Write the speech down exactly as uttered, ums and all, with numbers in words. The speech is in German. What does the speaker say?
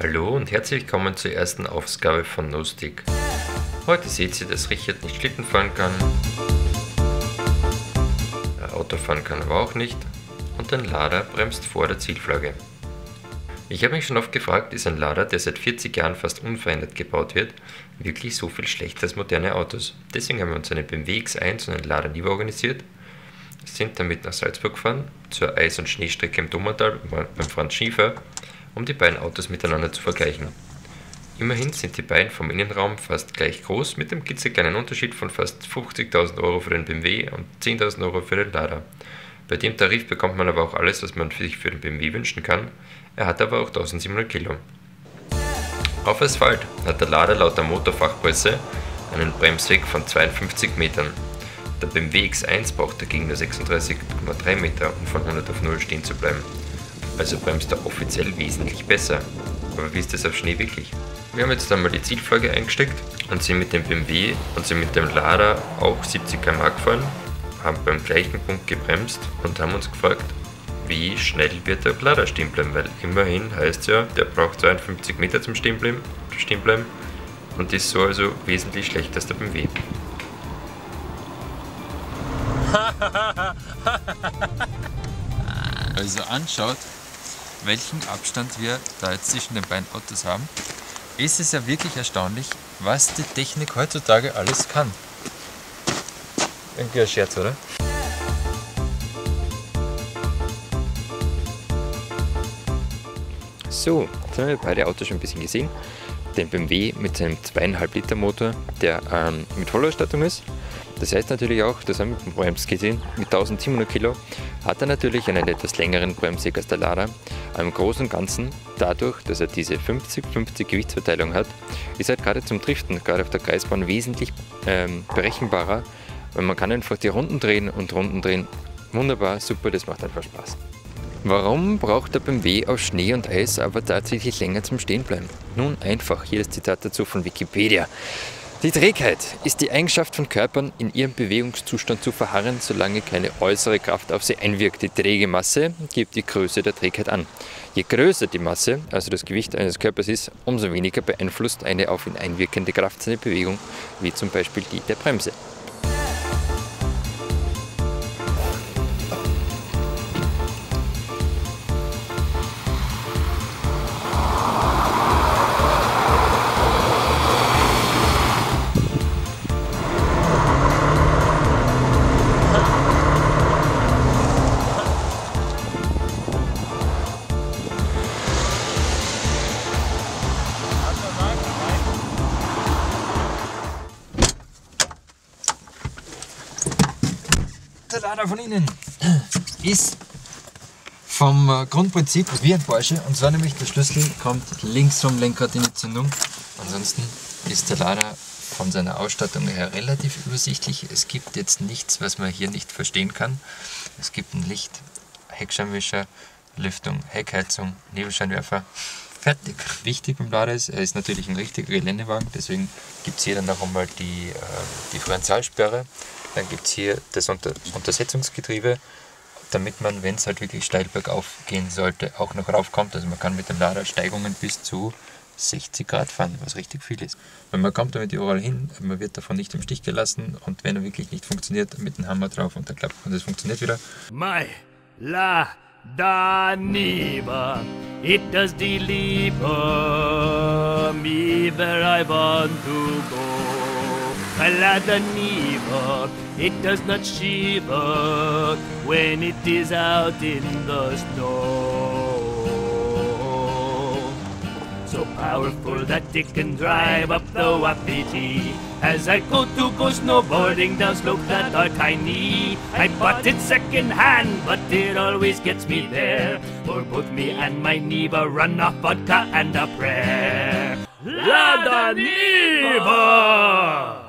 Hallo und herzlich willkommen zur ersten Ausgabe von Nostig. Heute seht ihr, dass Richard nicht Schlitten fahren kann, Auto fahren kann aber auch nicht und ein Lada bremst vor der Zielflagge. Ich habe mich schon oft gefragt, ist ein Lada, der seit vierzig Jahren fast unverändert gebaut wird, wirklich so viel schlechter als moderne Autos? Deswegen haben wir uns einen B M W X eins und einen Lada Niva organisiert, sind damit nach Salzburg gefahren, zur Eis- und Schneestrecke im Dummertal beim Franz Schiefer, um die beiden Autos miteinander zu vergleichen. Immerhin sind die beiden vom Innenraum fast gleich groß, mit dem klitzekleinen Unterschied von fast fünfzigtausend Euro für den B M W und zehntausend Euro für den Lada. Bei dem Tarif bekommt man aber auch alles, was man sich für den B M W wünschen kann, er hat aber auch tausendsiebenhundert Kilo. Auf Asphalt hat der Lada laut der Motorfachpresse einen Bremsweg von zweiundfünfzig Metern. Der B M W X eins braucht dagegen nur sechsunddreißig Komma drei Meter, um von hundert auf null stehen zu bleiben. Also bremst er offiziell wesentlich besser. Aber wie ist das auf Schnee wirklich? Wir haben jetzt einmal die Zielflagge eingesteckt und sind mit dem B M W und sind mit dem Lada auch siebzig Kilometer pro Stunde gefahren, haben beim gleichen Punkt gebremst und haben uns gefragt, wie schnell wird der Lada stehen bleiben, weil immerhin heißt ja, der braucht zweiundfünfzig Meter zum Stehen bleiben, stehen bleiben und ist so also wesentlich schlechter als der B M W. Also anschaut, welchen Abstand wir da jetzt zwischen den beiden Autos haben, ist es ja wirklich erstaunlich, was die Technik heutzutage alles kann. Irgendwie ein Scherz, oder? So, jetzt haben wir beide Autos schon ein bisschen gesehen. Den B M W mit seinem zwei Komma fünf Liter Motor, der ähm, mit Vollausstattung ist. Das heißt natürlich auch, das haben wir beim Brems gesehen, mit tausendsiebenhundert Kilo hat er natürlich einen etwas längeren Bremsweg als der Lada. Im Großen und Ganzen, dadurch, dass er diese fünfzig fünfzig Gewichtsverteilung hat, ist er gerade zum Driften, gerade auf der Kreisbahn, wesentlich ähm, berechenbarer, weil man kann einfach die Runden drehen und Runden drehen. Wunderbar, super, das macht einfach Spaß. Warum braucht der B M W auf Schnee und Eis aber tatsächlich länger zum Stehenbleiben? Nun einfach, hier das Zitat dazu von Wikipedia. Die Trägheit ist die Eigenschaft von Körpern, in ihrem Bewegungszustand zu verharren, solange keine äußere Kraft auf sie einwirkt. Die träge Masse gibt die Größe der Trägheit an. Je größer die Masse, also das Gewicht eines Körpers ist, umso weniger beeinflusst eine auf ihn einwirkende Kraft seine Bewegung, wie zum Beispiel die der Bremse. Der Lada von innen ist vom Grundprinzip wie ein Porsche, und zwar nämlich der Schlüssel kommt links vom Lenkrad in die Zündung. Ansonsten ist der Lada von seiner Ausstattung her relativ übersichtlich. Es gibt jetzt nichts, was man hier nicht verstehen kann. Es gibt ein Licht, Heckscheinwischer, Lüftung, Heckheizung, Nebelscheinwerfer. Fertig. Wichtig beim Lada ist, er ist natürlich ein richtiger Geländewagen, deswegen gibt es hier dann noch einmal die äh, Differentialsperre. Dann gibt es hier das Unter Untersetzungsgetriebe, damit man, wenn es halt wirklich steil bergauf gehen sollte, auch noch raufkommt. Also man kann mit dem Lada Steigungen bis zu sechzig Grad fahren, was richtig viel ist. Weil man kommt damit überall hin, man wird davon nicht im Stich gelassen, und wenn er wirklich nicht funktioniert, mit dem Hammer drauf und dann klappt und es funktioniert wieder. Mai, Lada Niva, it does deliver me where I want to go. A Lada Niva, it does not shiver when it is out in the snow. So powerful that it can drive up the Wapiti as I go to go snowboarding down slopes that are tiny. I bought it second hand, but it always gets me there. For both me and my Niva run off vodka and a prayer. Lada Niva!